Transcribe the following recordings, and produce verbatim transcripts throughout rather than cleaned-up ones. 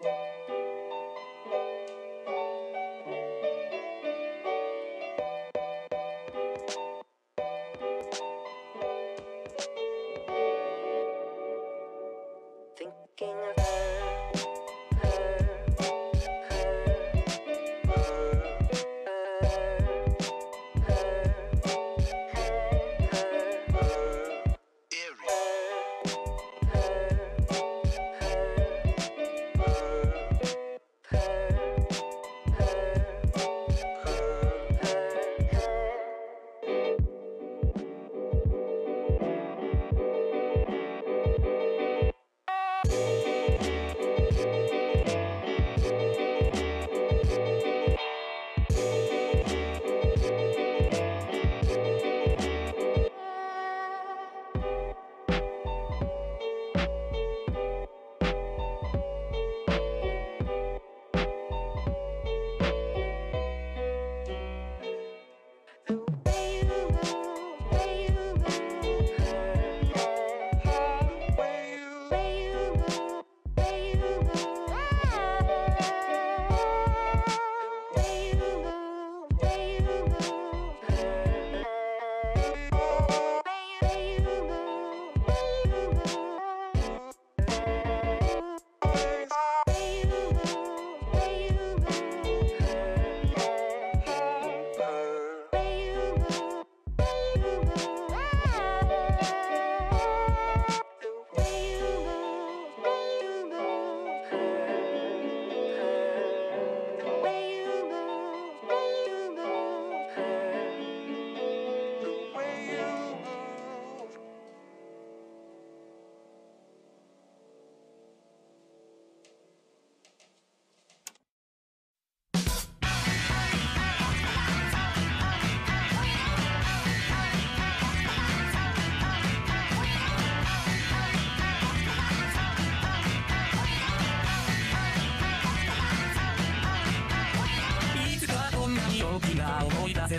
Thinking of her, her, her, her, her, her, her, her,「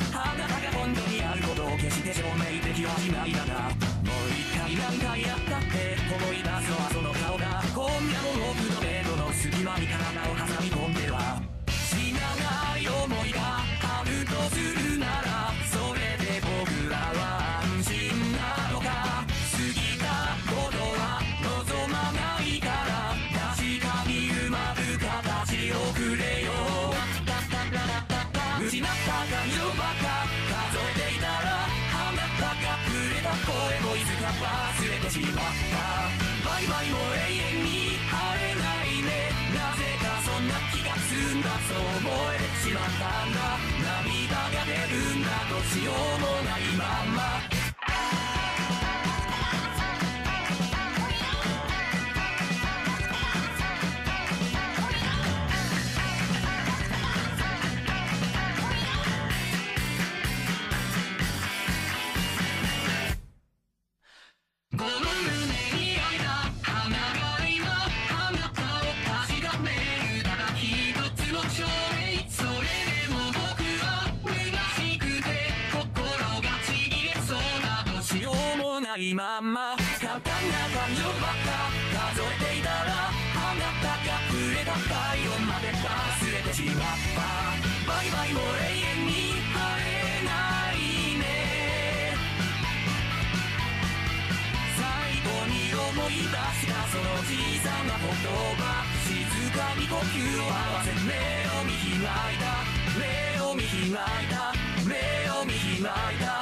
簡単な感情ばっか数えていたらあなたが」しまったバイバイも永遠に晴れないね。最後に思い出したその小さな言葉、静かに呼吸を合わせ目を見開いた、目を見開いた、目を見開いた。